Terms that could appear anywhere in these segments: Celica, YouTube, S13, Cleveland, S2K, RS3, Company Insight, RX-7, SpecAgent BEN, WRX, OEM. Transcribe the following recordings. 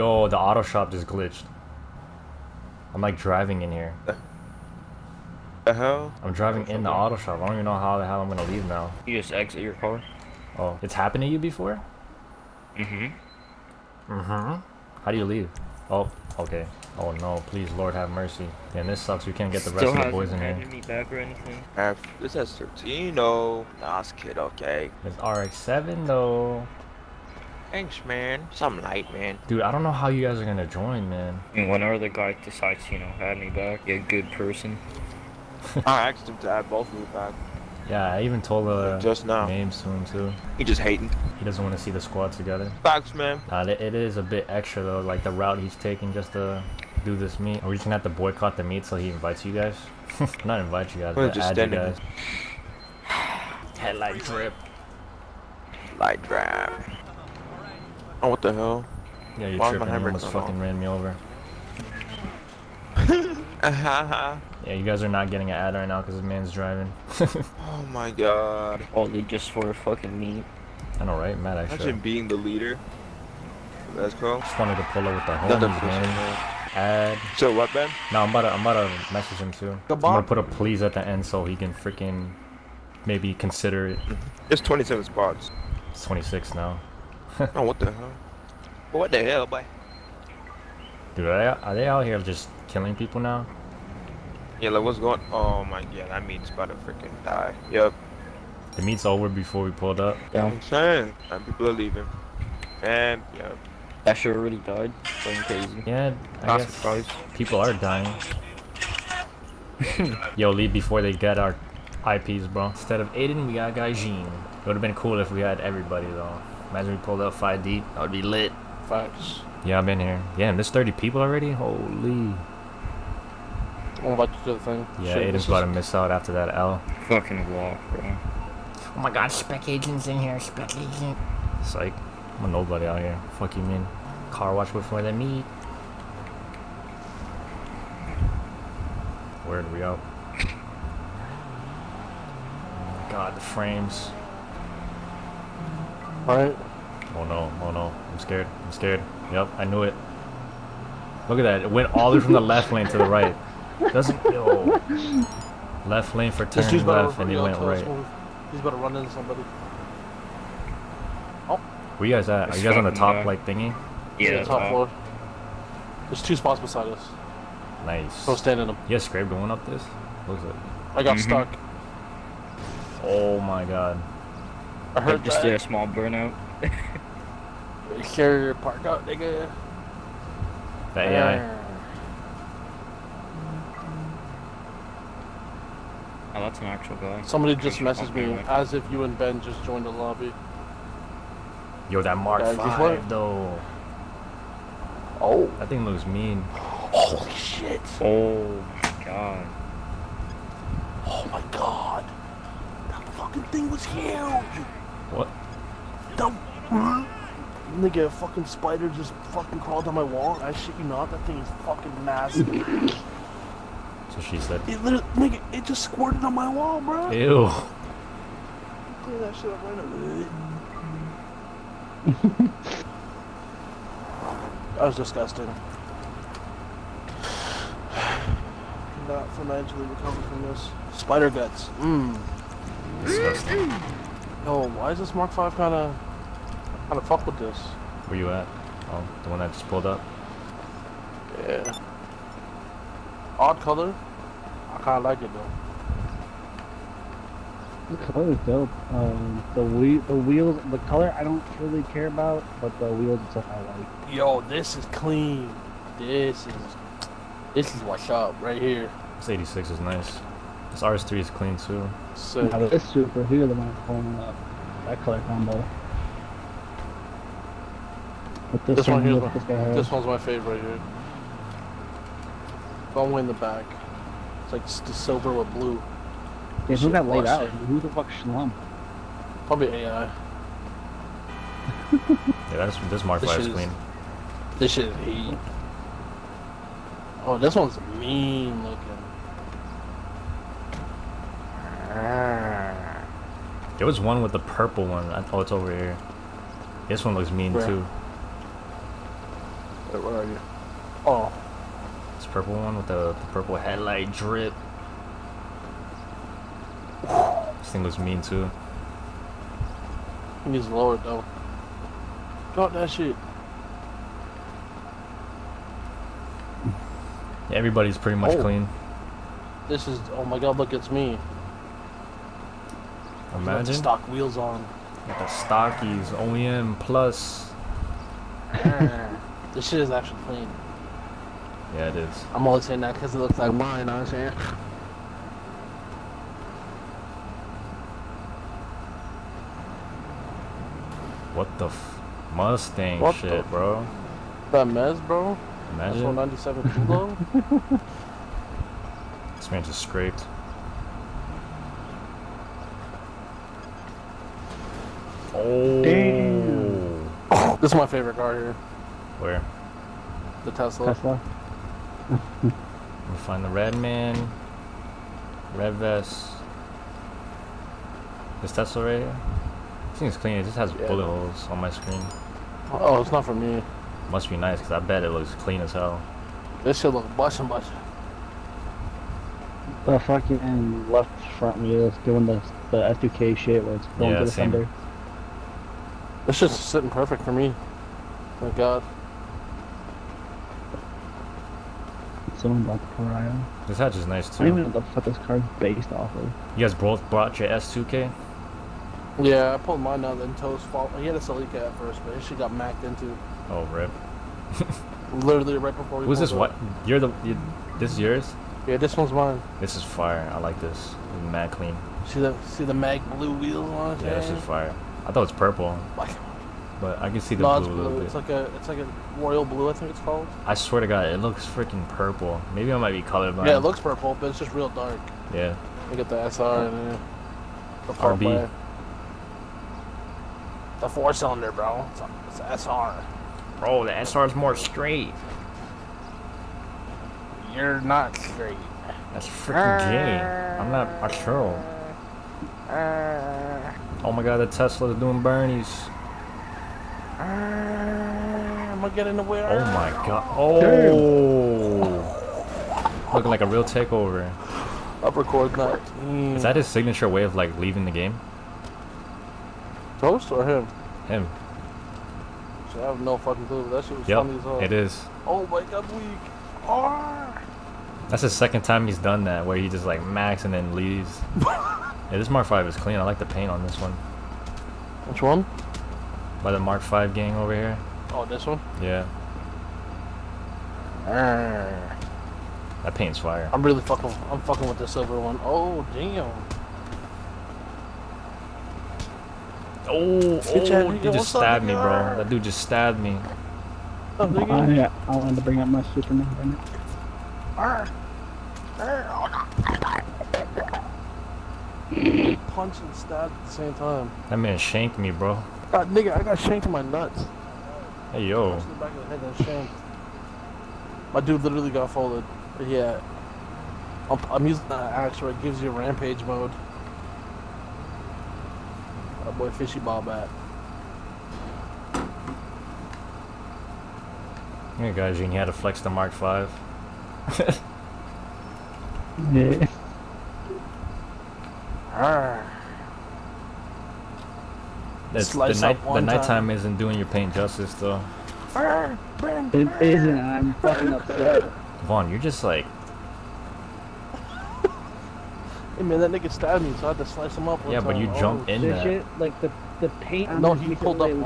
Yo, the auto shop just glitched. I'm like driving in here. The hell? I'm driving in the auto shop. I don't even know how the hell I'm gonna leave now. You just exit your car. Oh, it's happened to you before? Mm-hmm. Mm-hmm. How do you leave? Oh, okay. Oh no, please, Lord have mercy. Damn, this sucks. We can't get the rest of the boys in here. Me back or anything. This S13 though. Nah, it's kid, okay. It's RX-7 though. Thanks, man. Some light, man. Dude, I don't know how you guys are gonna join, man. And whenever the guy decides, you know, add me back, you're a good person. I asked him to add both of you back. Yeah, I even told just now names to him too. He just hating. He doesn't want to see the squad together. Facts, man. It is a bit extra though, like the route he's taking just to do this meet. Are we just gonna have to boycott the meet so he invites you guys? Not invite you guys, but just add you guys. Headlight drip. Light drab. Oh, what the hell? Yeah, you're tripping. You almost fucking ran me over. Yeah, you guys are not getting an ad right now because the man's driving. Oh my god. Only just for a fucking meet. I know, right? Mad actually. Imagine being the leader. Let's go. Just wanted to pull up with the homies, man. Ad. So what, Ben? No, I'm about to message him too. I'm gonna put a please at the end so he can freaking maybe consider it. It's 27 spots. It's 26 now. Oh, what the hell? What the hell, boy? Dude, are they out here just killing people now? Yeah, like what's going? Oh my god, that meat's about to freaking die. Yep. The meat's over before we pulled up. Yeah, I'm saying, and people are leaving. And yep. That shit already died. Going crazy. Yeah, I guess people are dying. Yo, leave before they get our IPs, bro. Instead of Aiden, we got Gaijin. It would have been cool if we had everybody though. Imagine we pulled up 5 deep. That would be lit. Facts. Yeah, I've been here. Yeah, and there's 30 people already? Holy. I'm about to do the thing. Yeah, shit, Aiden's about to miss out after that L. Fucking walk, bro. Oh my god, spec agent's in here. Spec agent. Psych. I'm a nobody out here. Fuck you, man. Car wash before they meet. Where are we out? Oh my god, the frames. Alright. Oh no, oh no. I'm scared. I'm scared. Yep, I knew it. Look at that. It went all the way from the left lane to the right. Doesn't. Yo. Left lane for turn left and it went right. He's about to run into somebody. Oh. Where you guys at? Are you guys on the top, like, thingy? Yeah, the top floor. There's 2 spots beside us. Nice. So stand in them. Yeah, Scrape going up this? Looks like. I got stuck. Oh my god. I heard just did a small burnout. Carrier park out, nigga. That AI. Oh, that's an actual guy. Somebody just messaged me as if you and Ben just joined the lobby. Yo, that Mark 5 though. Oh. That thing looks mean. Holy shit. Oh my god. Oh my god. That fucking thing was huge. What? The nigga, fucking spider just fucking crawled on my wall. I shit you not, that thing is fucking massive. So she said. It literally, nigga, it just squirted on my wall, bro. Ew. Clear that shit up right now. That was disgusting. Not financially recovered from this. Spider guts. Disgusting. Yo, why is this Mark 5 kind of fuck with this? Where you at? Oh, the one I just pulled up. Yeah. Odd color. I kind of like it though. The color is dope. The wheels, the color I don't really care about, but the wheels and stuff I like. Yo, this is clean. This is what's up right here. This 86 is nice. This RS3 is clean too. So yeah, it's super. Here the one pulling up that color combo. But this one's my favorite here. All the way in the back. It's like the silver with blue. Yeah, who got laid out? Who the fuck schlum? Probably AI. Yeah, that's this Mark 5 is clean. This shit is heat. Oh, this one's mean looking. There was one with the purple one. Oh, it's over here. This one looks mean too. Wait, where are you? Oh. This purple one with the purple headlight drip. This thing looks mean too. It needs to lower it though. Drop that shit. Yeah, everybody's pretty much clean. This is, oh my god, look, it's me. Imagine. Got the stock wheels on. Got the stockies, OEM plus. This shit is actually clean. Yeah, it is. I'm only saying that because it looks like mine, you know what I'm saying? What the f... Mustang what shit, bro. That mess, bro? Imagine. That's 197 kilo? This man just scraped. Oh. Damn. This is my favorite car here. Where? The Tesla. Tesla. We'll find the red man. Red vest. This Tesla right here? This thing's clean. It just has bullet holes on my screen. Oh, it's not for me. Must be nice, because I bet it looks clean as hell. This shit looks bustin' bustin'. The fucking left front wheel is doing the S2K shit where it's going through the fender. This shit's sitting perfect for me. Thank God. Someone bought the Carayo. This hatch is nice too. I don't even know what the fuck this car's based off of. You guys both brought your S2K? Yeah, I pulled mine out of the Intel's fault. He had a Celica at first, but she got macked into. Oh, rip. Literally right before we pulled this out. You're the... this is yours? Yeah, this one's mine. This is fire. I like this. It's mad clean. See the mag blue wheels on it? Yeah, this is fire. I thought it was purple. But I can see the blue a little bit. It's like a royal blue, I think it's called. I swear to God, it looks freaking purple. Maybe I might be colorblind. Yeah, it looks purple, but it's just real dark. Yeah. Look at the SR and the RB. The 4-cylinder, bro. It's an SR. Bro, the SR's more straight. You're not straight. That's freaking gay. I'm not a girl. Oh my god, the Tesla's doing Bernie's. I'm gonna get in the way. Oh my god. Oh. Looking like a real takeover. Uppercord nut. Is that his signature way of like leaving the game? Toast or him? Him. So I have no fucking clue. That shit was funny as hell. It is. Oh my god, weak. That's the second time he's done that, where he just like max and then leaves. Yeah, this Mark 5 is clean. I like the paint on this one. Which one? By the Mark 5 gang over here. Oh, this one? Yeah. That paint's fire. I'm fucking with the silver one. Oh damn. Oh, you just stabbed me, bro. That dude just stabbed me. Yeah, I wanted to bring up my Superman right now. Punch and stab at the same time. That man shanked me, bro. God, nigga, I got shanked in my nuts. Hey, yo. Punch in the back of the head and shanked. My dude literally got folded. But yeah, I'm using that axe where it gives you rampage mode. My boy Fishy Bob at. Yeah, guys, you had to flex the Mark 5. Yeah. The nighttime isn't doing your paint justice, though. It isn't. I'm fucking upset. Vaughn, you're just like... Hey, man, that nigga stabbed me, so I had to slice him up. Yeah, but you jumped in there. Shit, like, the paint... No, he pulled up on...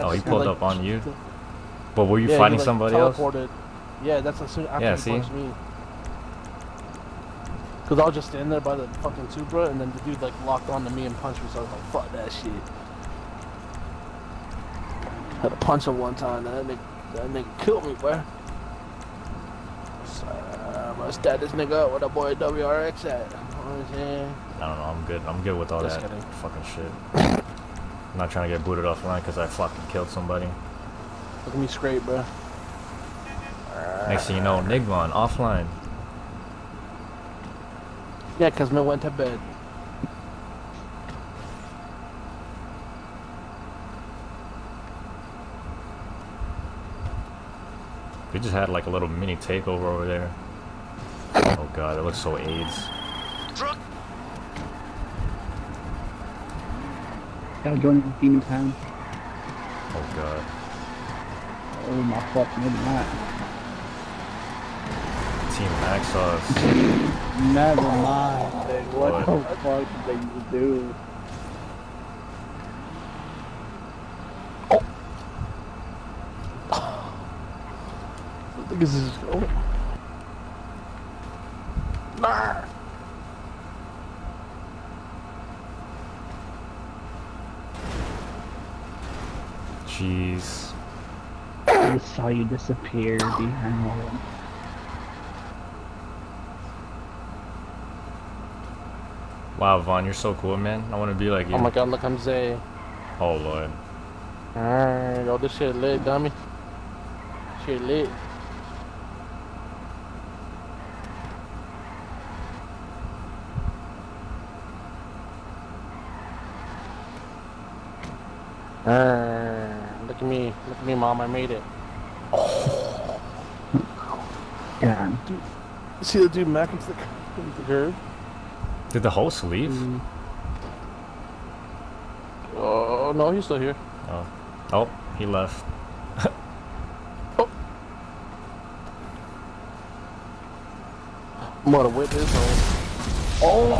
Oh, he pulled up on you? But were you fighting somebody teleported. Else? Yeah, that's as soon after he punched me. Cause I was just standing there by the fucking Supra, and then the dude like locked onto me and punched me. So I was like, "Fuck that shit." Had to punch him one time, and that nigga killed me, bro. So, I'm gonna stat this nigga up with that boy WRX at. I don't know. I'm good. I'm good with all just that kidding. Fucking shit. I'm not trying to get booted offline because I fucking killed somebody. Look at me scrape, bro. Next thing you know, Nigvon offline. Yeah, cause man went to bed. We just had like a little mini takeover over there. Oh god, it looks so AIDS. Gotta join the Phoenix Pound. Oh god. Oh my fucking idiot. Team Maxos. Never mind, dude. What the fuck did they do? Look at this. Nah. Jeez. I saw you disappear behind all them. Wow, Vaughn, you're so cool, man. I want to be like you. Oh my god, look, I'm Zay. Oh lord. Alright, yo, this shit lit, dummy. Shit lit. Look at me, mom, I made it. Oh. Yeah. Dude, see the dude Mac into the curb? Did the host leave? Oh, no, he's still here. Oh, he left. Oh. I'm gonna whip his home. Oh!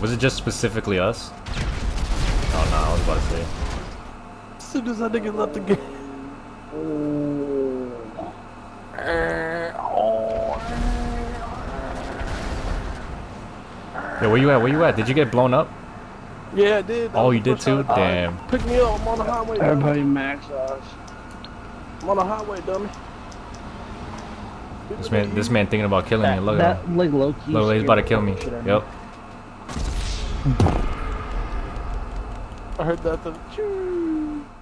Was it just specifically us? Oh, no, I was about to say. As soon as that nigga left the game. Yo, where you at? Where you at? Did you get blown up? Yeah, I did. Oh, you did too? Damn. Pick me up. I'm on the highway. Everybody max out. I'm on the highway, dummy. This man thinking about killing me. Look at him. Like low-key. Look, he's about to kill me. Yep. I heard that.